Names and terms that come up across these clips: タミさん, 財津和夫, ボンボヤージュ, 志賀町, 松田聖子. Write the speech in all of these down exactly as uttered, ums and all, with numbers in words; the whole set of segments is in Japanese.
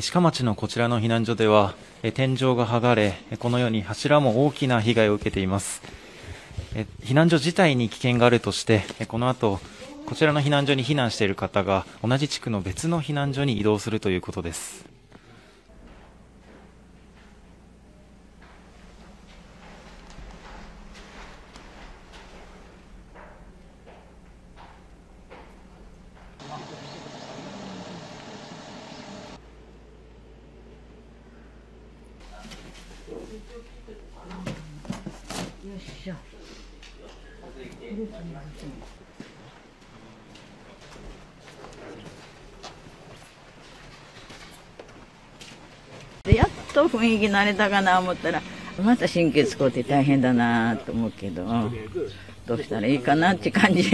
志賀町のこちらの避難所では天井が剥がれ、このように柱も大きな被害を受けています。避難所自体に危険があるとして、この後こちらの避難所に避難している方が同じ地区の別の避難所に移動するということです。よいしょ。やっと雰囲気慣れたかな思ったら、また神経使うて大変だなと思うけど、どうしたらいいかなって感じ。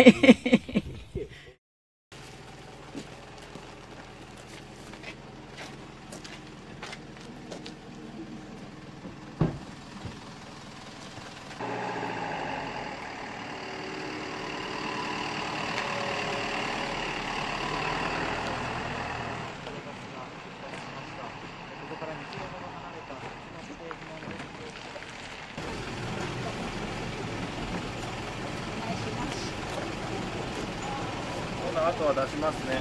あとは出しますね。